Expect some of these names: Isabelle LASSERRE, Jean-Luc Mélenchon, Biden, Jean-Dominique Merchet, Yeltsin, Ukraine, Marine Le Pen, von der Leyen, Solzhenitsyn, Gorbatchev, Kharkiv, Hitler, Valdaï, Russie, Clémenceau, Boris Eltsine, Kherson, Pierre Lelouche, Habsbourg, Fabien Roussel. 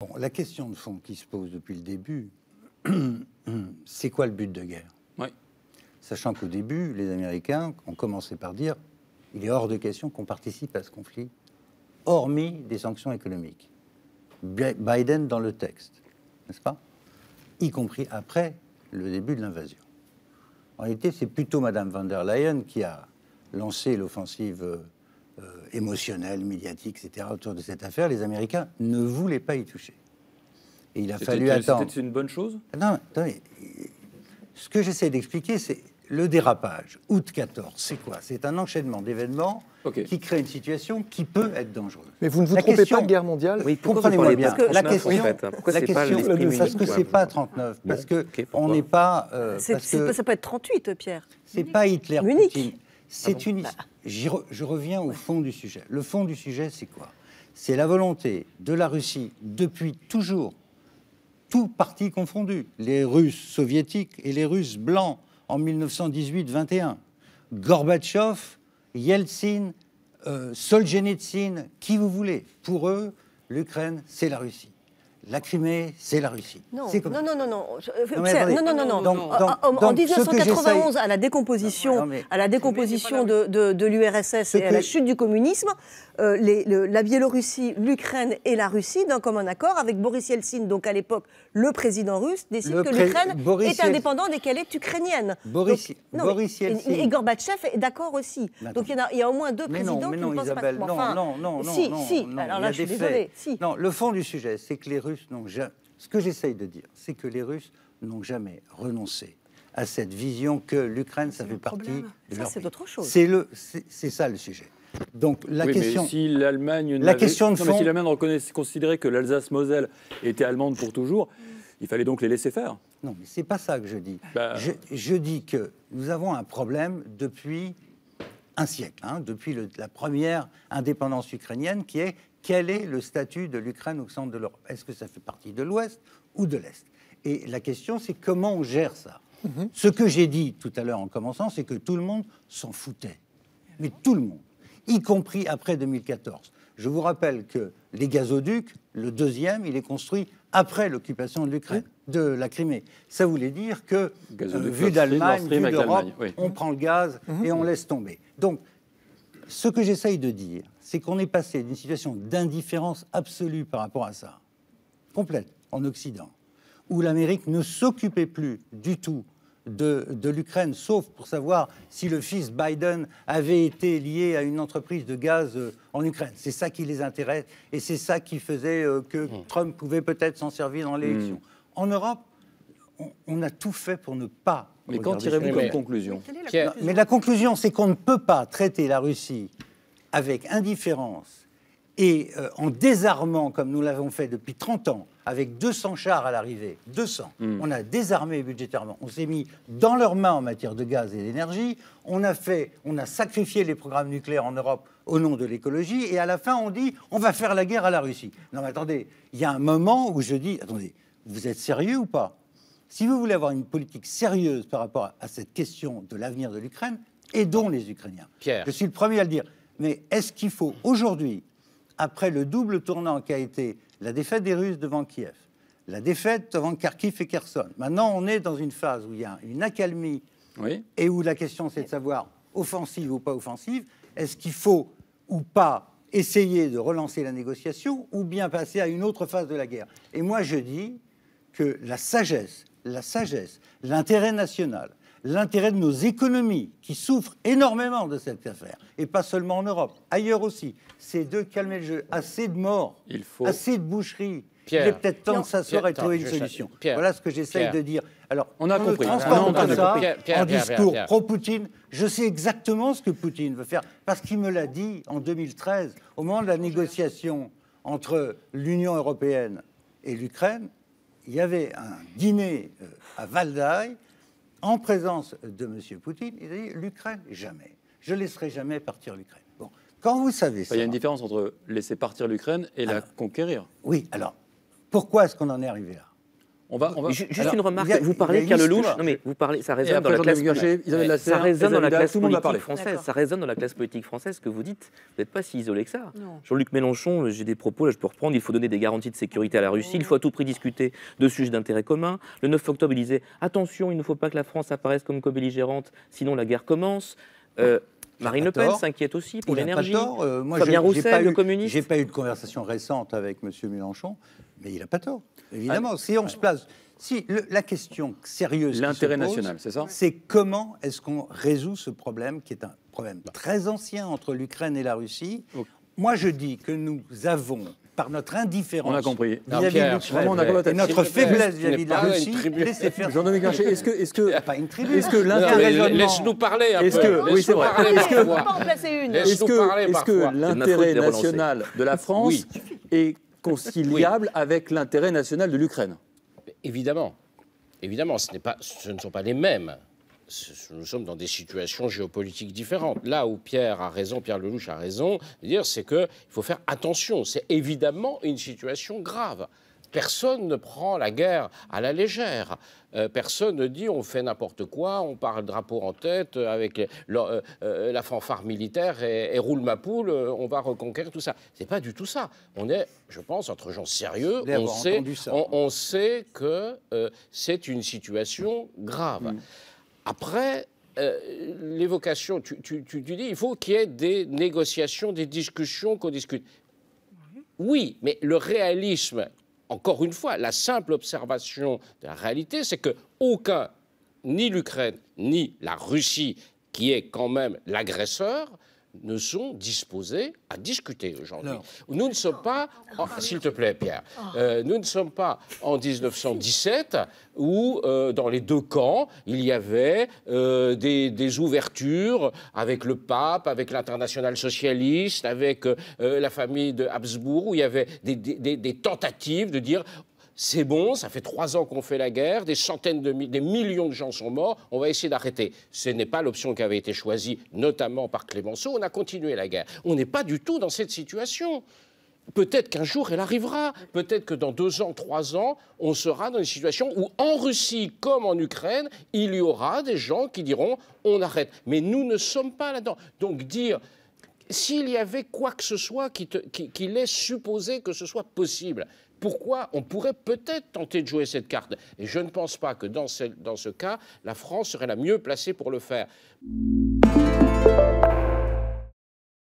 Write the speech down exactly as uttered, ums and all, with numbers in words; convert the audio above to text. Bon, la question de fond qui se pose depuis le début, c'est quoi le but de guerre? Oui. Sachant qu'au début, les Américains ont commencé par dire « il est hors de question qu'on participe à ce conflit, hormis des sanctions économiques ». Biden dans le texte, n'est-ce pas? Y compris après le début de l'invasion. En réalité, c'est plutôt Madame von der Leyen qui a lancé l'offensive euh, euh, émotionnelle, médiatique, et cetera autour de cette affaire. Les Américains ne voulaient pas y toucher. Et il a fallu attendre. C'était une bonne chose? Non, attendez. Ce que j'essaie d'expliquer, c'est le dérapage. août quatorze, c'est quoi? C'est un enchaînement d'événements okay. qui crée une situation qui peut être dangereuse. Mais vous ne vous la trompez question... pas de guerre mondiale? Oui, comprenez-moi bien. Parce que la question, en fait, hein. la question, pas le parce que c'est pas trente-neuf, parce que okay, on n'est pas. Euh, parce que... Ça peut être trente-huit, Pierre. C'est pas Hitler. Munich. C'est ah une. Bah. Re... Je reviens au fond du sujet. Le fond du sujet, c'est quoi? C'est la volonté de la Russie depuis toujours. Tous partis confondus, les Russes soviétiques et les Russes blancs en mille neuf cent dix-huit vingt et un, Gorbatchev, Eltsine, euh, Solzhenitsyn, qui vous voulez. Pour eux, l'Ukraine, c'est la Russie. La Crimée, c'est la Russie. Non, comme non, non, non, non. Je, non, mais, non, non, non, non. Donc, donc, en, donc, en mille neuf cent quatre-vingt-onze, à la décomposition, non, mais, à la décomposition de, de, de l'U R S S et que... à la chute du communisme, euh, les, le, la Biélorussie, l'Ukraine et la Russie, d'un commun accord, avec Boris Eltsine, donc à l'époque le président russe, décide que l'Ukraine pré... est indépendante et qu'elle est ukrainienne. Boris, donc, non, Boris mais, Yeltsin. Et, et Gorbatchev est d'accord aussi. Maintenant. Donc il y, a, il y a au moins deux mais présidents non, mais qui non, ne pensent Isabelle, pas. Non, enfin, non, non, non. Si, non, si. Non, alors là, je suis désolée. Non, le fond du sujet, c'est que les Russes. Jamais... Ce que j'essaye de dire, c'est que les Russes n'ont jamais renoncé à cette vision que l'Ukraine, ça fait partie problème. De leur c'est le, c'est ça le sujet. Donc la oui, question, mais si l'Allemagne, la question de non, fond... mais si l'Allemagne considérait que l'Alsace-Moselle était allemande pour toujours, il fallait donc les laisser faire. Non, mais c'est pas ça que je dis. Bah... Je, je dis que nous avons un problème depuis un siècle, hein, depuis le, la première indépendance ukrainienne, qui est quel est le statut de l'Ukraine au centre de l'Europe? Est-ce que ça fait partie de l'Ouest ou de l'Est? Et la question, c'est comment on gère ça. Mm-hmm. Ce que j'ai dit tout à l'heure en commençant, c'est que tout le monde s'en foutait. Mais tout le monde, y compris après deux mille quatorze. Je vous rappelle que les gazoducs, le deuxième, il est construit après l'occupation de l'Ukraine, oui. de la Crimée. Ça voulait dire que, euh, vu d'Allemagne, vu d'Europe, oui. on prend le gaz mm-hmm. et on laisse tomber. Donc, ce que j'essaye de dire, c'est qu'on est passé d'une situation d'indifférence absolue par rapport à ça, complète, en Occident, où l'Amérique ne s'occupait plus du tout de, de l'Ukraine, sauf pour savoir si le fils Biden avait été lié à une entreprise de gaz en Ukraine. C'est ça qui les intéresse et c'est ça qui faisait que Trump pouvait peut-être s'en servir dans l'élection. Mmh. En Europe, on, on a tout fait pour ne pas... Mais qu'en tirez-vous comme conclusion? Mais la conclusion, c'est qu'on ne peut pas traiter la Russie avec indifférence et euh, en désarmant, comme nous l'avons fait depuis trente ans, avec deux cents chars à l'arrivée, deux cents. Mm. On a désarmé budgétairement. On s'est mis dans leurs mains en matière de gaz et d'énergie. On a fait, on a sacrifié les programmes nucléaires en Europe au nom de l'écologie. Et à la fin, on dit, on va faire la guerre à la Russie. Non, mais attendez, il y a un moment où je dis, attendez, vous êtes sérieux ou pas? Si vous voulez avoir une politique sérieuse par rapport à cette question de l'avenir de l'Ukraine, aidons les Ukrainiens. Pierre. Je suis le premier à le dire. Mais est-ce qu'il faut aujourd'hui, après le double tournant qu'a été la défaite des Russes devant Kiev, la défaite devant Kharkiv et Kherson, maintenant on est dans une phase où il y a une accalmie oui. et où la question c'est de savoir offensive ou pas offensive, est-ce qu'il faut ou pas essayer de relancer la négociation ou bien passer à une autre phase de la guerre? Et moi je dis que la sagesse... La sagesse, l'intérêt national, l'intérêt de nos économies qui souffrent énormément de cette affaire, et pas seulement en Europe, ailleurs aussi, c'est de calmer le jeu. Assez de morts, Il faut... assez de boucheries. Pierre. Il est peut-être temps non. de s'asseoir et de trouver une solution. Pierre. Voilà ce que j'essaye de dire. Alors, on a compris. Transparent comme ça, Pierre, Pierre, en discours pro-Poutine, je sais exactement ce que Poutine veut faire, parce qu'il me l'a dit en deux mille treize, au moment de la négociation entre l'Union européenne et l'Ukraine. Il y avait un dîner à Valdaï en présence de M. Poutine. Il a dit « L'Ukraine, jamais. Je ne laisserai jamais partir l'Ukraine. » Bon, quand vous savez ça... Il y a une différence entre laisser partir l'Ukraine et alors, la conquérir. Oui, alors, pourquoi est-ce qu'on en est arrivé là? On va, on va... Juste alors, une remarque, a, vous parlez Pierre Lelouche, non mais vous parlez, ça résonne dans la classe politique française, ça résonne dans la classe politique française, ce que vous dites, vous n'êtes pas si isolé que ça. Jean-Luc Mélenchon, j'ai des propos, là je peux reprendre, il faut donner des garanties de sécurité à la Russie, il faut à tout prix discuter de sujets d'intérêt commun. Le neuf octobre, il disait, attention, il ne faut pas que la France apparaisse comme co-belligérante, sinon la guerre commence. Euh, Marine Le Pen s'inquiète aussi pour l'énergie. Euh, Fabien Roussel, le communiste. J'ai pas eu de conversation récente avec M. Mélenchon, mais il n'a pas tort. Évidemment, ah, si on ouais. se place... Si, le, la question sérieuse l'intérêt national, c'est ça ? C'est comment est-ce qu'on résout ce problème, qui est un problème très ancien entre l'Ukraine et la Russie. Okay. Moi, je dis que nous avons, par notre indifférence... On a compris. Vis-à-vis de l'Ukraine, et notre faiblesse vis-à-vis de la Russie, laissez faire... Jean-Dominique Merchet, est-ce que... Est-ce que... pas une tribune. Est-ce que l'interraisonnement... Laisse-nous parler un peu. Est-ce que... Oui, c'est vrai. Est-ce que... Est-ce que... Est-ce que l'intérêt national de la France est... conciliable oui. avec l'intérêt national de l'Ukraine. Évidemment. Évidemment, ce, n'est pas, ce ne sont pas les mêmes. Nous sommes dans des situations géopolitiques différentes. Là où Pierre a raison, Pierre Lelouche a raison, c'est qu'il faut faire attention. C'est évidemment une situation grave. Personne ne prend la guerre à la légère. Euh, personne ne dit on fait n'importe quoi, on part le drapeau en tête avec les, le, euh, euh, la fanfare militaire et, et roule ma poule, euh, on va reconquérir tout ça. C'est pas du tout ça. On est, je pense, entre gens sérieux, on sait, on, on sait que euh, c'est une situation grave. Mmh. Après... Euh, l'évocation, tu, tu, tu, tu dis il faut qu'il y ait des négociations, des discussions qu'on discute. Oui, mais le réalisme... Encore une fois, la simple observation de la réalité, c'est qu'aucun, ni l'Ukraine, ni la Russie, qui est quand même l'agresseur, ne sont disposés à discuter aujourd'hui. Nous ne sommes pas, s'il te plaît Pierre, euh, nous ne sommes pas en mille neuf cent dix-sept où euh, dans les deux camps il y avait euh, des, des ouvertures avec le pape, avec l'international socialiste, avec euh, la famille de Habsbourg, où il y avait des, des, des tentatives de dire... C'est bon, ça fait trois ans qu'on fait la guerre, des centaines de mi- des millions de gens sont morts, on va essayer d'arrêter. Ce n'est pas l'option qui avait été choisie, notamment par Clémenceau, on a continué la guerre. On n'est pas du tout dans cette situation. Peut-être qu'un jour, elle arrivera. Peut-être que dans deux ans, trois ans, on sera dans une situation où, en Russie comme en Ukraine, il y aura des gens qui diront « on arrête ». Mais nous ne sommes pas là-dedans. Donc dire... S'il y avait quoi que ce soit qui, te, qui, qui laisse supposer que ce soit possible, pourquoi on pourrait peut-être tenter de jouer cette carte? Et je ne pense pas que dans ce, dans ce cas, la France serait la mieux placée pour le faire.